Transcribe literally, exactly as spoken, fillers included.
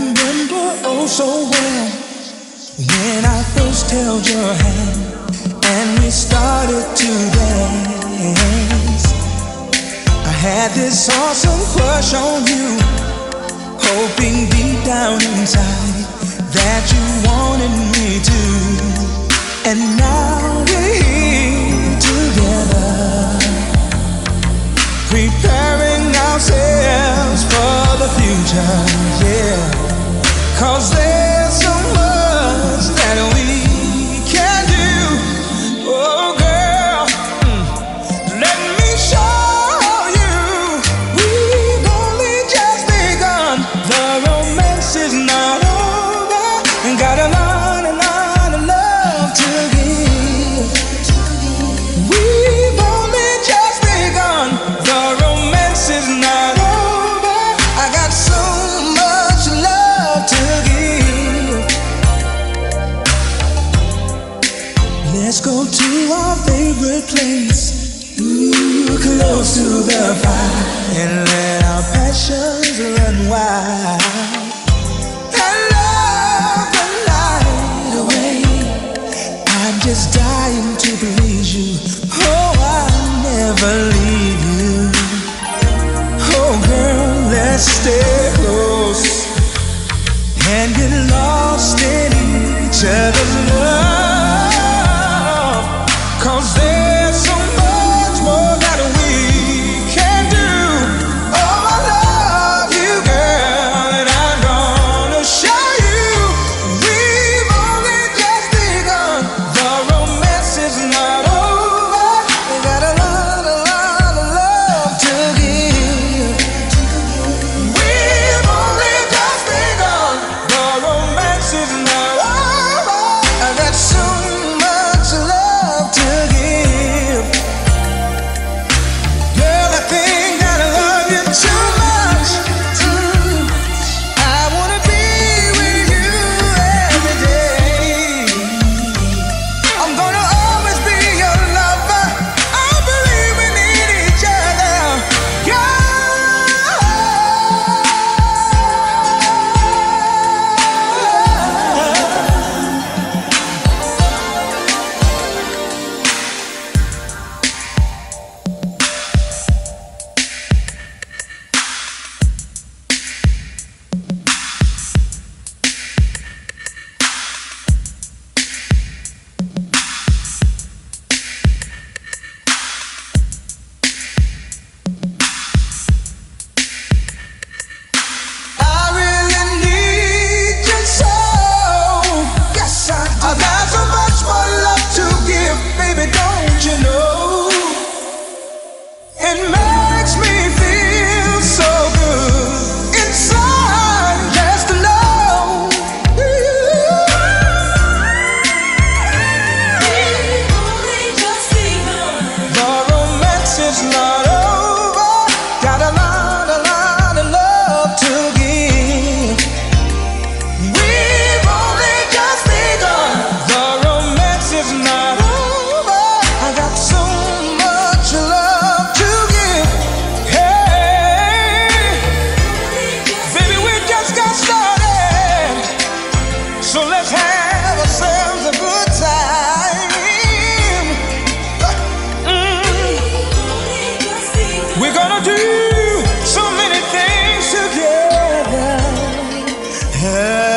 remember oh so well when I first held your hand and we started to dance. I had this awesome crush on you, hoping deep down inside that you wanted me to. And now we're here together, preparing ourselves for the future, yeah. 'Cause there's so much that we can do. Oh girl, let me show you. We've only just begun. The romance is not over, and got a lot, a lot of love to give. We've only just begun. The romance is not over. Let's go to our favorite place, ooh, close to the fire, and let our passions run wild and love the night away. I'm just dying to please you, oh, I'll never leave you. Oh girl, let's stay close and get lost in each other's love. Do so many things together.